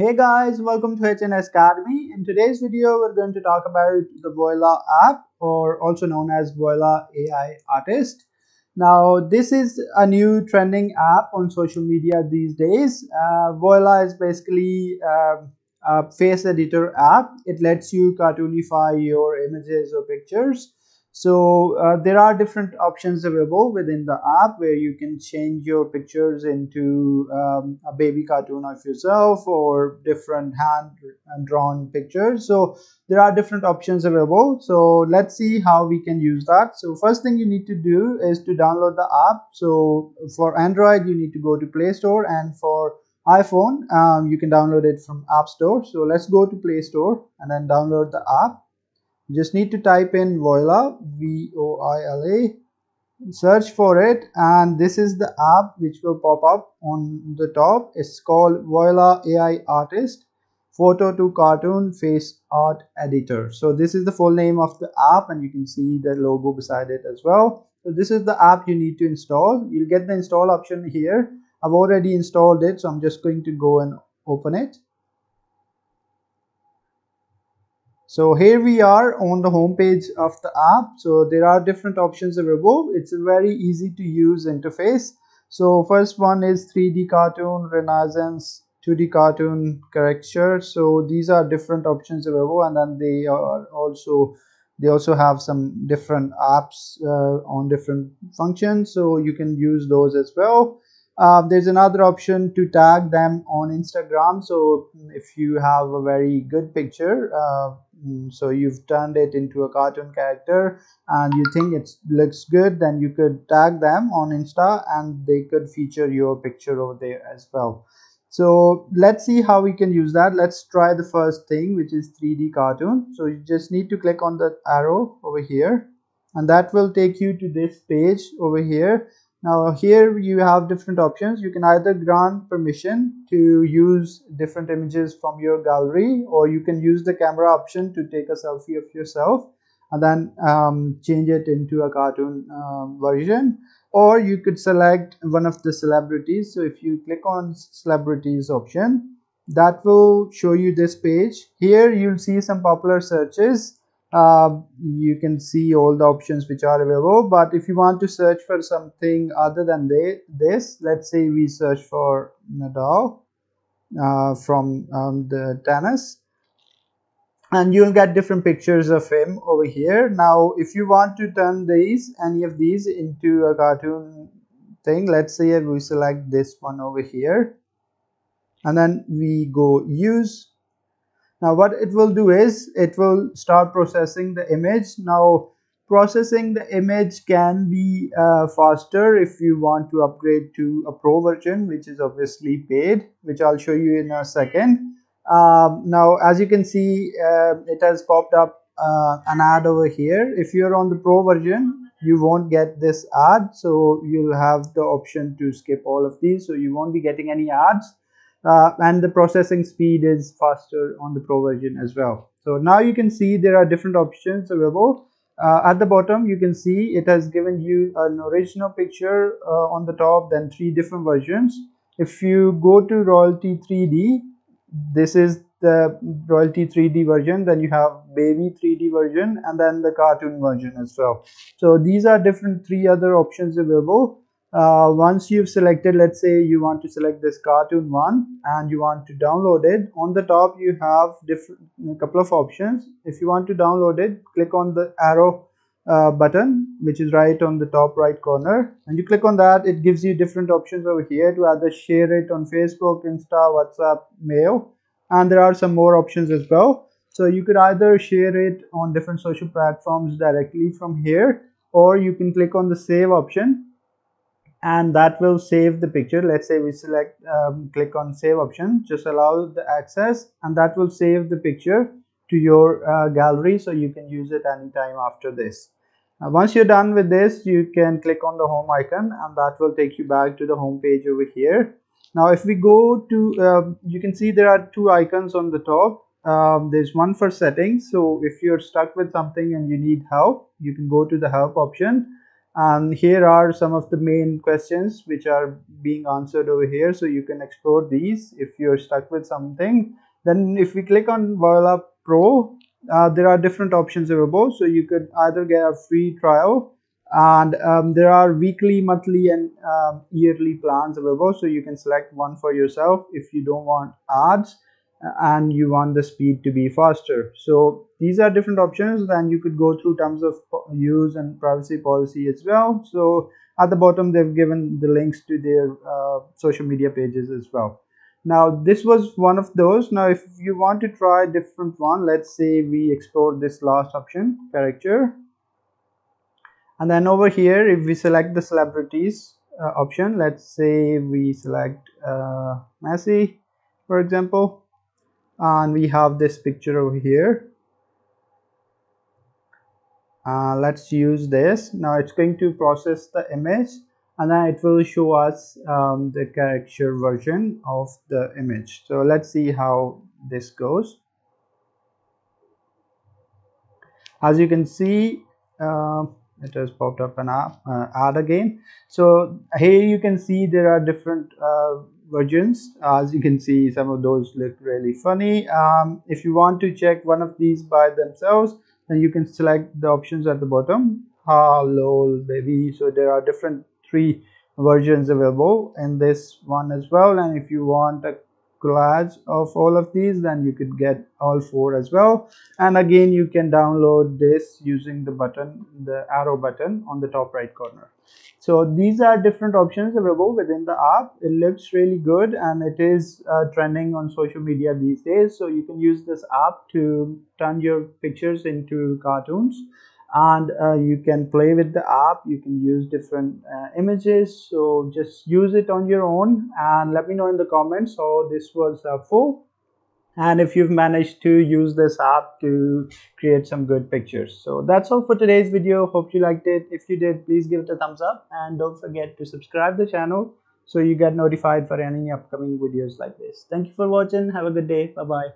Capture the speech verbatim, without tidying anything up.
Hey guys, welcome to H N S Academy. In today's video, we're going to talk about the Voila app, or also known as Voila A I Artist. Now, this is a new trending app on social media these days. Uh, Voila is basically uh, a face editor app. It lets you cartoonify your images or pictures. So uh, there are different options available within the app where you can change your pictures into um, a baby cartoon of yourself or different hand-drawn pictures. So there are different options available. So let's see how we can use that. So first thing you need to do is to download the app. So for Android, you need to go to Play Store, and for iPhone, um, you can download it from App Store. So let's go to Play Store and then download the app. Just need to type in Voila, V O I L A, search for it, and this is the app which will pop up on the top. It's called Voila A I Artist, Photo to Cartoon Face Art Editor. So this is the full name of the app, and you can see the logo beside it as well. So this is the app you need to install. You'll get the install option here. I've already installed it, so I'm just going to go and open it. So here we are on the home page of the app. So there are different options available. It's a very easy to use interface. So first one is three D cartoon, Renaissance, two D cartoon, caricature. So these are different options available, and then they are also they also have some different apps uh, on different functions. So you can use those as well. Uh, there's another option to tag them on Instagram. So if you have a very good picture, uh, so you've turned it into a cartoon character and you think it looks good, then you could tag them on Insta and they could feature your picture over there as well. So let's see how we can use that. Let's try the first thing, which is three D cartoon. So you just need to click on the arrow over here, and that will take you to this page over here. Now here you have different options. You can either grant permission to use different images from your gallery, or you can use the camera option to take a selfie of yourself and then um, change it into a cartoon um, version, or you could select one of the celebrities. So if you click on celebrities option, that will show you this page. Here you'll see some popular searches. Uh, you can see all the options which are available, but if you want to search for something other than they, this, let's say we search for Nadal uh, from um, the tennis, and you'll get different pictures of him over here. Now if you want to turn these, any of these, into a cartoon thing, let's say we select this one over here and then we go use. Now what it will do is it will start processing the image. Now processing the image can be uh, faster if you want to upgrade to a pro version, which is obviously paid, which I'll show you in a second. Um, now as you can see, uh, it has popped up uh, an ad over here. If you're on the pro version, you won't get this ad, so you'll have the option to skip all of these, so you won't be getting any ads. Uh, and the processing speed is faster on the pro version as well. So now you can see there are different options available. Uh, at the bottom you can see it has given you an original picture uh, on the top, then three different versions. If you go to Royalty three D, this is the Royalty three D version, then you have Baby three D version, and then the cartoon version as well. So these are different three other options available. Uh, once you've selected, let's say you want to select this cartoon one and you want to download it, on the top you have different a couple of options. If you want to download it, click on the arrow uh, button, which is right on the top right corner, and you click on that. It gives you different options over here to either share it on Facebook, Insta, WhatsApp, Mail, and there are some more options as well. So you could either share it on different social platforms directly from here, or you can click on the save option, and that will save the picture. Let's say we select um, click on save option, just allow the access, and that will save the picture to your uh, gallery, so you can use it anytime after this. Now, once you're done with this, you can click on the home icon, and that will take you back to the home page over here. Now if we go to um, you can see there are two icons on the top. Um, there's one for settings, so if you're stuck with something and you need help, you can go to the help option, And here are some of the main questions which are being answered over here. So you can explore these if you're stuck with something. Then if we click on Voila Pro, uh, there are different options available. So you could either get a free trial, and um, there are weekly, monthly and uh, yearly plans available. So you can select one for yourself if you don't want ads and you want the speed to be faster. So these are different options. Then you could go through terms of use and privacy policy as well. So at the bottom, they've given the links to their uh, social media pages as well. Now this was one of those. Now if you want to try a different one, let's say we explore this last option, character. And then over here, if we select the celebrities uh, option, let's say we select uh, Messi, for example. And we have this picture over here. Uh, let's use this. Now it's going to process the image, and then it will show us um, the character version of the image. So let's see how this goes. As you can see, uh, it has popped up an app, uh, ad again. So here you can see there are different uh, versions. As you can see, some of those look really funny. Um, if you want to check one of these by themselves, then you can select the options at the bottom. Ah, lol, baby. So there are different three versions available in this one as well. And if you want a collage of all of these, then you could get all four as well. And again, you can download this using the button, the arrow button on the top right corner. So these are different options available within the app. It looks really good, and it is uh, trending on social media these days. So you can use this app to turn your pictures into cartoons, and uh, you can play with the app. You can use different uh, images. So just use it on your own, and let me know in the comments how this was helpful, and if you've managed to use this app to create some good pictures. So that's all for today's video. Hope you liked it. If you did, please give it a thumbs up, and don't forget to subscribe the channel so you get notified for any upcoming videos like this. Thank you for watching. Have a good day. Bye bye.